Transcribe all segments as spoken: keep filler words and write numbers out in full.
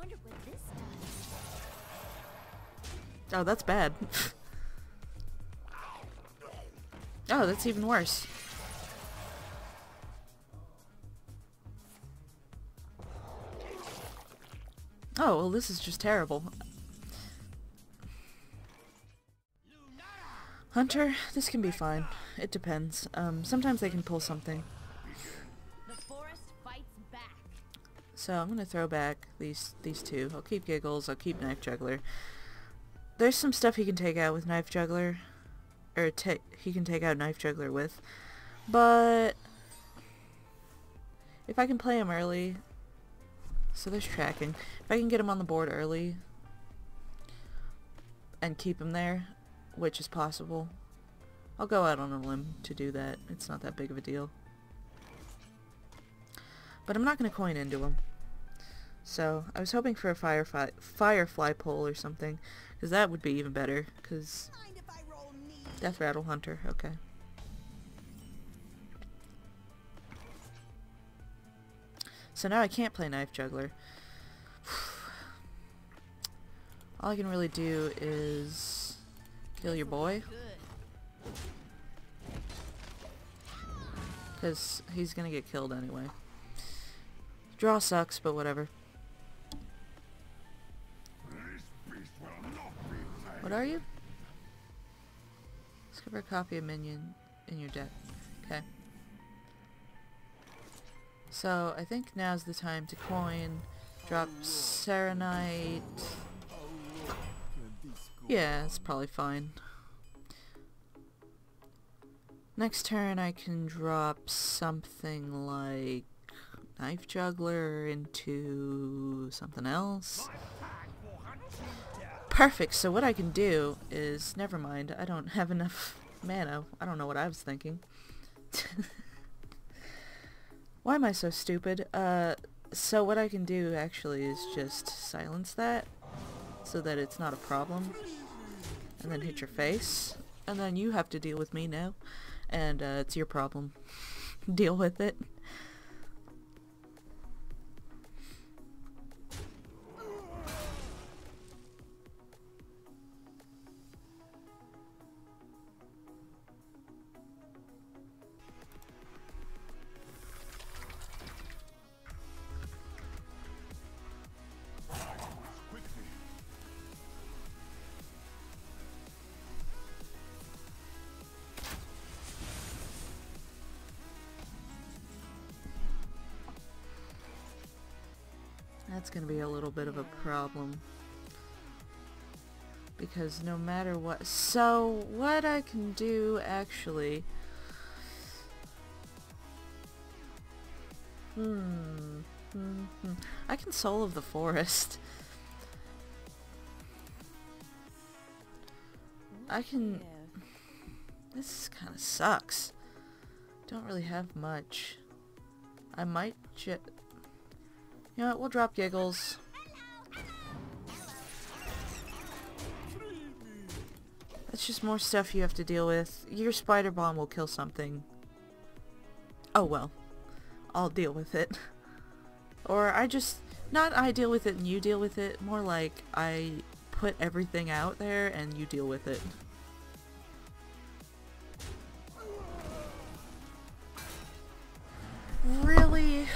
wonder what this does. Oh, that's bad. Oh, that's even worse. Oh, well, this is just terrible. Hunter, this can be fine. It depends. Um, sometimes they can pull something. The forest fights back. So I'm gonna throw back these these two. I'll keep Giggles. I'll keep Knife Juggler. There's some stuff he can take out with Knife Juggler, or he can take out Knife Juggler with. But if I can play him early, so there's tracking. If I can get him on the board early and keep him there, which is possible. I'll go out on a limb to do that. It's not that big of a deal. But I'm not going to coin into him. So I was hoping for a firefly, firefly pole or something, because that would be even better, because Death Rattle Hunter, okay. So now I can't play Knife Juggler. All I can really do is kill your boy, because he's gonna get killed anyway. Draw sucks, but whatever. What are you? Discover a copy of Minion in your deck. Okay. So I think now's the time to coin, drop Saranite. Yeah, it's probably fine. Next turn I can drop something like Knife Juggler into something else. Perfect, so what I can do is, never mind, I don't have enough mana. I don't know what I was thinking. Why am I so stupid? Uh, so what I can do actually is just silence that, so that it's not a problem, and then hit your face, and then you have to deal with me now, and uh, it's your problem. Deal with it. That's going to be a little bit of a problem, because no matter what... So what I can do actually... Hmm. Mm-hmm. I can Soul of the Forest. I can... This kind of sucks. Don't really have much. I might just... You know what, we'll drop Giggles. That's just more stuff you have to deal with. Your spider bomb will kill something. Oh well. I'll deal with it. Or I just... Not I deal with it and you deal with it. More like I put everything out there and you deal with it. Really?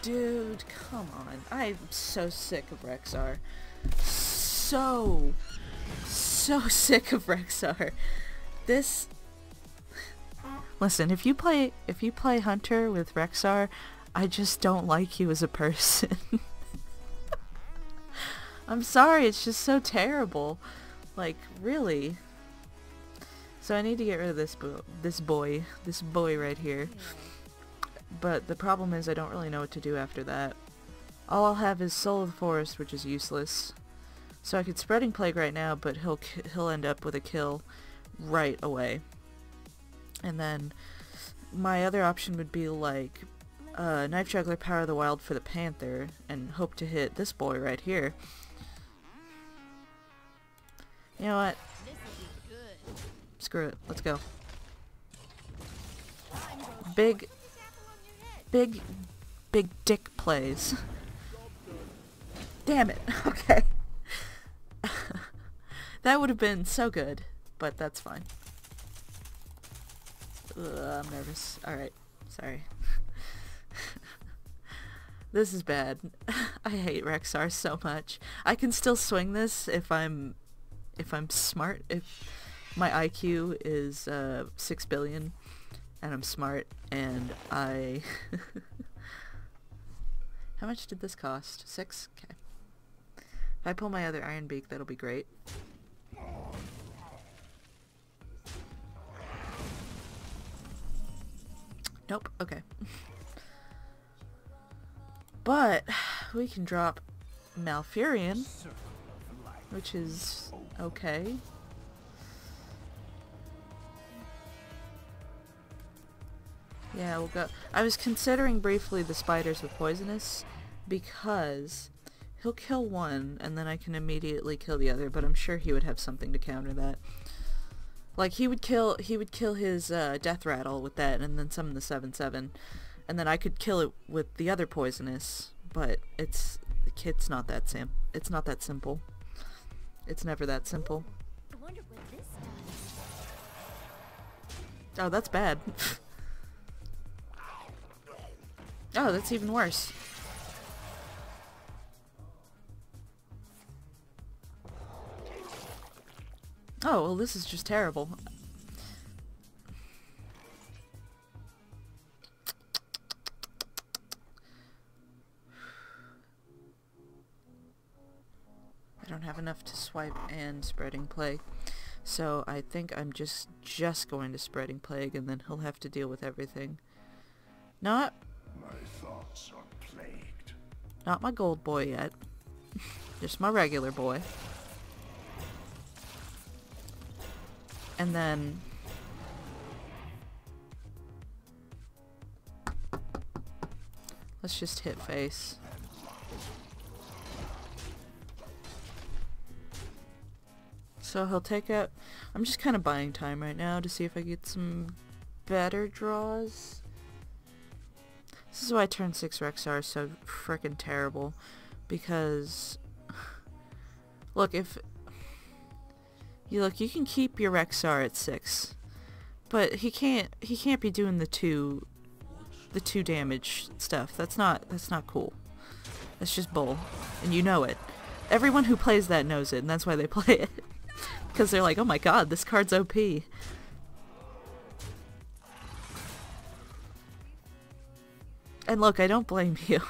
Dude, come on. I'm so sick of Rexxar. So, so sick of Rexxar. This... Listen, if you play if you play Hunter with Rexxar, I just don't like you as a person. I'm sorry, it's just so terrible. Like, really? So I need to get rid of this bo this boy. This boy right here. But the problem is I don't really know what to do after that. All I'll have is Soul of the Forest, which is useless. So I could Spreading Plague right now, but he'll he'll end up with a kill right away. And then my other option would be like uh, Knife Juggler, Power of the Wild for the Panther, and hope to hit this boy right here. You know what? Screw it. Let's go. Big... Big, big dick plays. Damn it. Okay. That would have been so good, but that's fine. Ugh, I'm nervous. Alright. Sorry. This is bad. I hate Rexxar so much. I can still swing this if I'm if I'm smart. If my I Q is uh, six billion and I'm smart and I... How much did this cost? Six? Okay. If I pull my other Iron Beak, that'll be great. Nope. Okay. But we can drop Malfurion, which is okay. Yeah, we'll go. I was considering briefly the spiders with poisonous because he'll kill one and then I can immediately kill the other, but I'm sure he would have something to counter that. Like he would kill he would kill his uh, Death Rattle with that and then summon the seven seven. And then I could kill it with the other poisonous, but it's it's not that sim it's not that simple. It's never that simple. I wonder what this does. Oh, that's bad. Oh, that's even worse. Oh, well, this is just terrible. I don't have enough to swipe and Spreading Plague, so I think I'm just just going to Spreading Plague, and then he'll have to deal with everything. Not my thoughts are plagued. Not my gold boy yet. Just my regular boy. And then let's just hit face. So he'll take out... I'm just kind of buying time right now to see if I get some better draws. This is why turn six Rexxar is so frickin' terrible. Because... Look, if... You look, you can keep your Rexxar at six. But he can't, he can't be doing the two... The two damage stuff. That's not, that's not cool. That's just bull. And you know it. Everyone who plays that knows it, and that's why they play it. Because they're like, oh my god, this card's O P. And look, I don't blame you.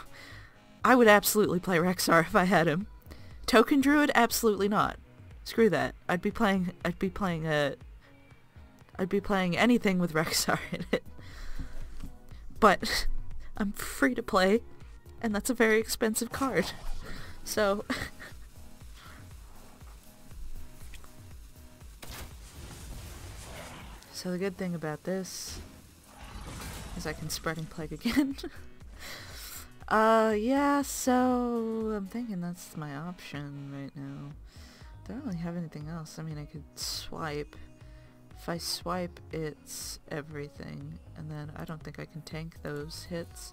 I would absolutely play Rexxar if I had him. Token Druid? Absolutely not. Screw that. I'd be playing I'd be playing a I'd be playing anything with Rexxar in it. But I'm free to play, and that's a very expensive card. So So the good thing about this is I can Spreading Plague again. uh, yeah, so I'm thinking that's my option right now. I don't really have anything else. I mean, I could swipe. If I swipe, it's everything. And then I don't think I can tank those hits.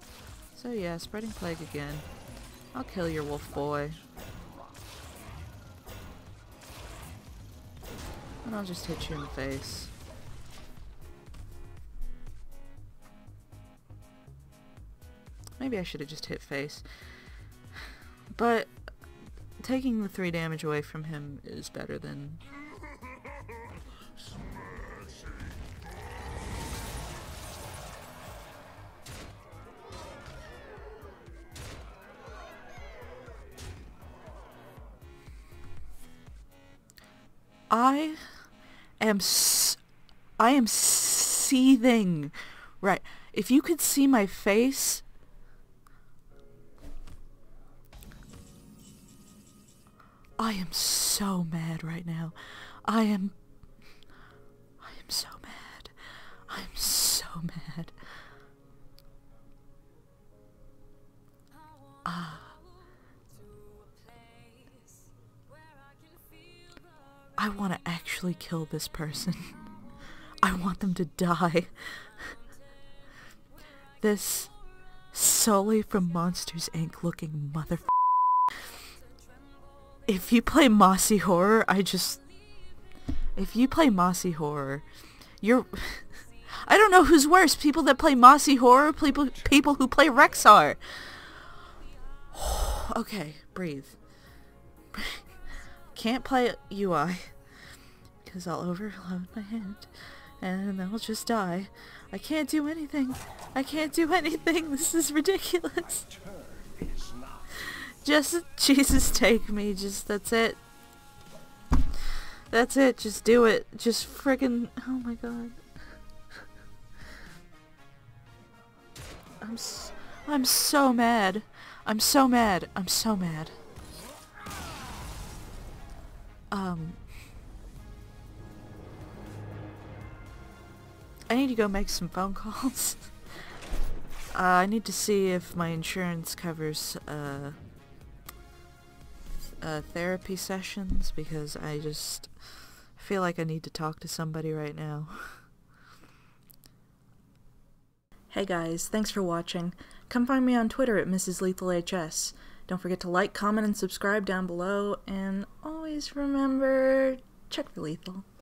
So yeah, Spreading Plague again. I'll kill your wolf boy. And I'll just hit you in the face. Maybe I should have just hit face. But taking the three damage away from him is better than... I am s- I am seething. Right. If you could see my face... I am so mad right now. I am... I am so mad. I am so mad. Uh, I want to actually kill this person. I want them to die. This solely from Monsters Incorporated looking motherfucker. if you play Mossy Horror, I just... If you play Mossy Horror, you're... I don't know who's worse, people that play Mossy Horror, people, people who play Rexxar. Okay, breathe. Can't play U I, because I'll overload my hand, and then I'll just die. I can't do anything. I can't do anything. This is ridiculous. Just, Jesus, take me. Just, that's it. That's it. Just do it. Just friggin', oh my god. I'm so, I'm so mad. I'm so mad. I'm so mad. Um... I need to go make some phone calls. uh, I need to see if my insurance covers uh, th uh, therapy sessions, because I just feel like I need to talk to somebody right now. Hey guys, thanks for watching. Come find me on Twitter at Missus LethalHS. Don't forget to like, comment, and subscribe down below, and always remember, check the lethal.